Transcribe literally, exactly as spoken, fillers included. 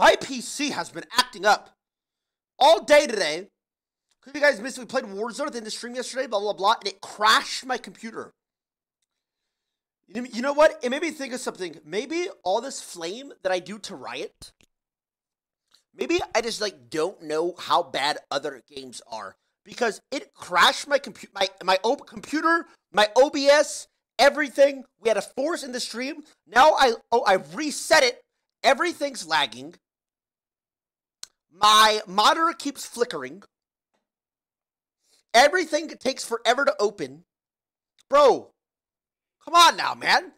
My P C has been acting up all day today. Could you guys missed, we played Warzone at the end of stream yesterday, blah, blah, blah, and it crashed my computer. You know what? It made me think of something. Maybe all this flame that I do to Riot, maybe I just, like, don't know how bad other games are. Because it crashed my computer, my, my ob computer, my O B S, everything. We had a force in the stream. Now I, oh, I reset it. Everything's lagging. My monitor keeps flickering. Everything takes forever to open. Bro, come on now, man.